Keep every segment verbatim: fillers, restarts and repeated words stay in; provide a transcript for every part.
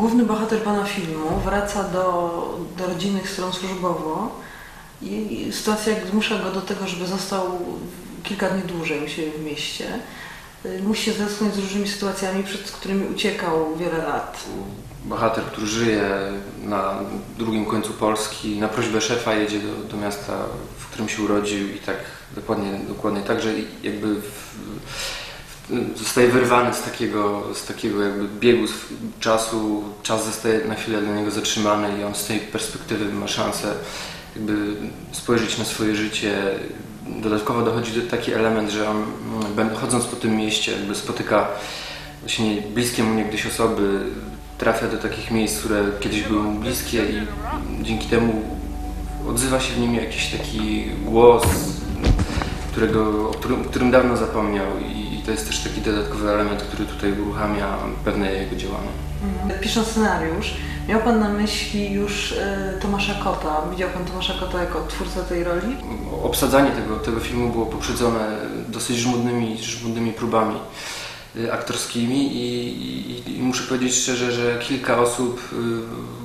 Główny bohater pana filmu wraca do, do rodzinnych stron służbowo i sytuacja zmusza go do tego, żeby został kilka dni dłużej u siebie w mieście. Musi się zetknąć z różnymi sytuacjami, przed którymi uciekał wiele lat. Bohater, który żyje na drugim końcu Polski, na prośbę szefa jedzie do, do miasta, w którym się urodził i tak dokładnie, dokładnie tak, że jakby w, zostaje wyrwany z takiego, z takiego jakby biegu czasu, czas zostaje na chwilę dla niego zatrzymany i on z tej perspektywy ma szansę jakby spojrzeć na swoje życie. Dodatkowo dochodzi do taki element, że on chodząc po tym mieście jakby spotyka właśnie bliskie mu niegdyś osoby, trafia do takich miejsc, które kiedyś były mu bliskie i dzięki temu odzywa się w nim jakiś taki głos, którego, o którym, którym dawno zapomniał. I I to jest też taki dodatkowy element, który tutaj uruchamia pewne jego działania. Mhm. Pisząc scenariusz, miał pan na myśli już y, Tomasza Kota. Widział pan Tomasza Kota jako twórcę tej roli? Obsadzanie tego, tego filmu było poprzedzone dosyć żmudnymi, żmudnymi próbami y, aktorskimi i, i, i muszę powiedzieć szczerze, że kilka osób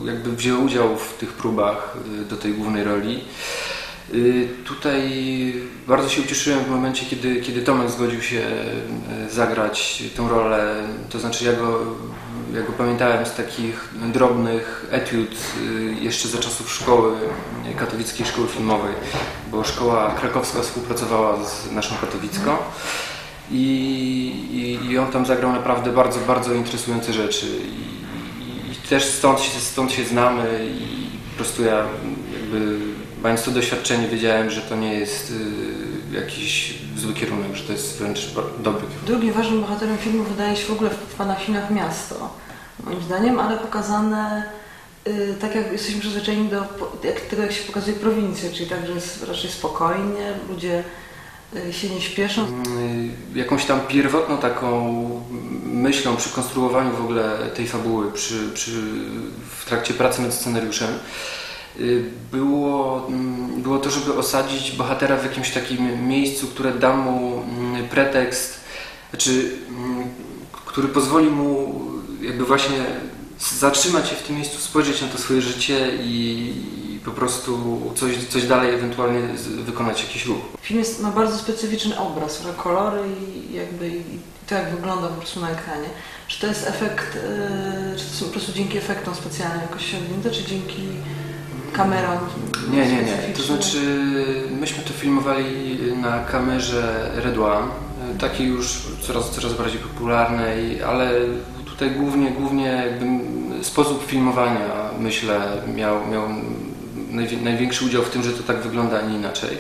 y, jakby wzięło udział w tych próbach y, do tej głównej roli. Tutaj bardzo się ucieszyłem w momencie, kiedy, kiedy Tomek zgodził się zagrać tę rolę. To znaczy ja go, ja go pamiętałem z takich drobnych etiud jeszcze za czasów szkoły, Katowickiej Szkoły Filmowej, bo szkoła krakowska współpracowała z naszą katowicką. I, i, i on tam zagrał naprawdę bardzo, bardzo interesujące rzeczy. I, i też stąd się, stąd się znamy i po prostu ja jakby mając to doświadczenie, wiedziałem, że to nie jest y, jakiś zły kierunek, że to jest wręcz dobry kierunek. Drugim ważnym bohaterem filmu wydaje się w ogóle w pana filmach miasto, moim zdaniem, ale pokazane y, tak, jak jesteśmy przyzwyczajeni do jak, tego, jak się pokazuje prowincję, czyli tak, że jest raczej spokojnie, ludzie y, się nie śpieszą. Y, jakąś tam pierwotną taką myślą przy konstruowaniu w ogóle tej fabuły, przy, przy, w trakcie pracy nad scenariuszem, Było, było to, żeby osadzić bohatera w jakimś takim miejscu, które da mu pretekst, znaczy, który pozwoli mu jakby właśnie zatrzymać się w tym miejscu, spojrzeć na to swoje życie i, i po prostu coś, coś dalej ewentualnie wykonać jakiś ruch. Film jest, ma bardzo specyficzny obraz, kolory i jakby i to, jak wygląda po prostu na ekranie. Czy to jest efekt, yy, czy to są po prostu dzięki efektom specjalnym jakoś osiągnięte, czy dzięki kamerą? Nie, nie, nie. To znaczy myśmy to filmowali na kamerze Red One, takiej już coraz, coraz bardziej popularnej, ale tutaj głównie, głównie jakby sposób filmowania, myślę, miał, miał największy udział w tym, że to tak wygląda, a nie inaczej.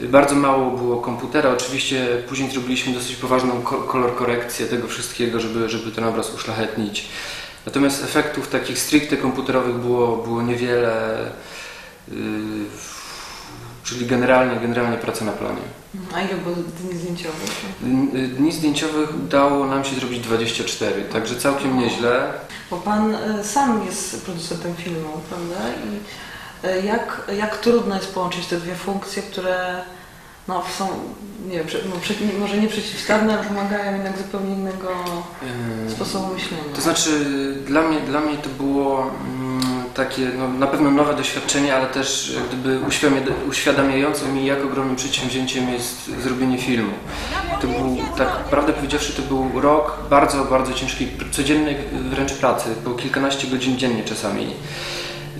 Bardzo mało było komputera, oczywiście później zrobiliśmy dosyć poważną kolor korekcję tego wszystkiego, żeby, żeby ten obraz uszlachetnić. Natomiast efektów takich stricte komputerowych było, było niewiele, yy, czyli generalnie, generalnie praca na planie. A ile było dni zdjęciowych? Dni zdjęciowych udało nam się zrobić dwadzieścia cztery, także całkiem nieźle. Bo pan sam jest producentem filmu, prawda? I jak, jak trudno jest połączyć te dwie funkcje, które no, są, nie wiem, może nie przeciwstawne, ale pomagają jednak zupełnie innego sposobu myślenia. To znaczy dla mnie, dla mnie to było takie no, na pewno nowe doświadczenie, ale też jak gdyby uświadamiające mi, jak ogromnym przedsięwzięciem jest zrobienie filmu. To był, tak prawdę powiedziawszy, to był rok bardzo, bardzo ciężkiej, codziennej wręcz pracy, po kilkanaście godzin dziennie czasami.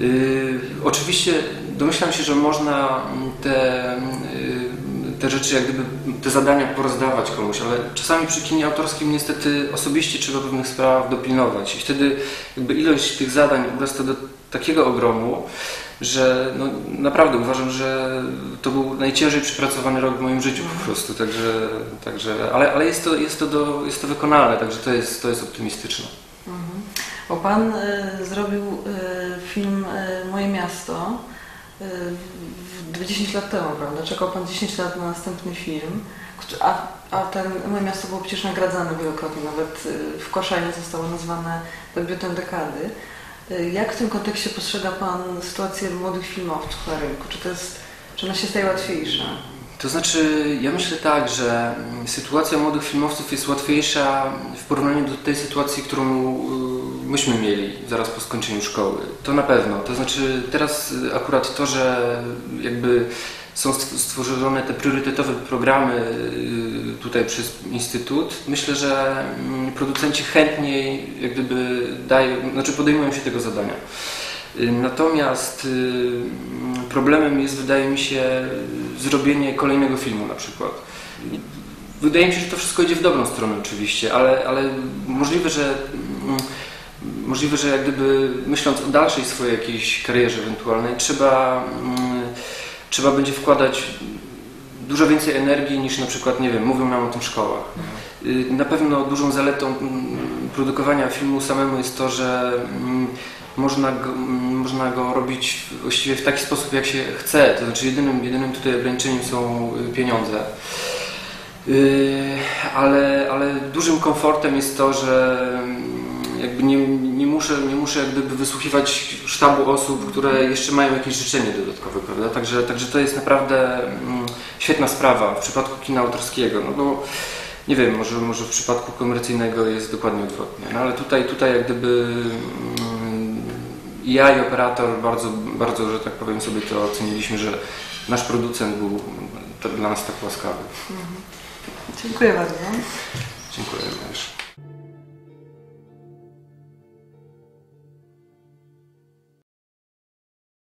Yy, oczywiście domyślam się, że można te yy, te rzeczy, jak gdyby te zadania porozdawać komuś, ale czasami przy kinie autorskim niestety osobiście trzeba pewnych spraw dopilnować i wtedy jakby ilość tych zadań urasta do takiego ogromu, że no, naprawdę uważam, że to był najciężej przepracowany rok w moim życiu po prostu, także, także ale, ale jest to, jest to, do, jest to wykonalne, także to jest, to jest optymistyczne. Mhm. Bo pan y, zrobił y, film y, Moje miasto y, dziesięć lat temu, prawda? Czekał pan dziesięć lat na następny film, a, a ten Moje miasto było przecież nagradzane wielokrotnie, nawet w Koszalinie zostało nazwane debiutem dekady. Jak w tym kontekście postrzega pan sytuację młodych filmowców na rynku? Czy to jest, czy ona się staje łatwiejsza? To znaczy, ja myślę tak, że sytuacja młodych filmowców jest łatwiejsza w porównaniu do tej sytuacji, którą myśmy mieli zaraz po skończeniu szkoły. To na pewno. To znaczy teraz akurat to, że jakby są stworzone te priorytetowe programy tutaj przez Instytut, myślę, że producenci chętniej jak gdyby dają, znaczy podejmują się tego zadania. Natomiast problemem jest, wydaje mi się, zrobienie kolejnego filmu na przykład. Wydaje mi się, że to wszystko idzie w dobrą stronę oczywiście, ale, ale możliwe, że możliwe, że jak gdyby myśląc o dalszej swojej jakiejś karierze ewentualnej, trzeba, trzeba będzie wkładać dużo więcej energii niż na przykład, nie wiem, mówią nam o tym szkołach. Na pewno dużą zaletą produkowania filmu samemu jest to, że można go, można go robić właściwie w taki sposób, jak się chce. To znaczy jedynym, jedynym tutaj ograniczeniem są pieniądze. Ale, ale dużym komfortem jest to, że jakby nie, nie muszę, nie muszę jak gdyby wysłuchiwać sztabu osób, które jeszcze mają jakieś życzenie dodatkowe, prawda? Także, także to jest naprawdę świetna sprawa w przypadku kina autorskiego, no bo nie wiem, może, może w przypadku komercyjnego jest dokładnie odwrotnie, no ale tutaj, tutaj jak gdyby ja i operator bardzo, bardzo, że tak powiem sobie to oceniliśmy, że nasz producent był dla nas tak łaskawy. Mhm. Dziękuję bardzo. Dziękuję również.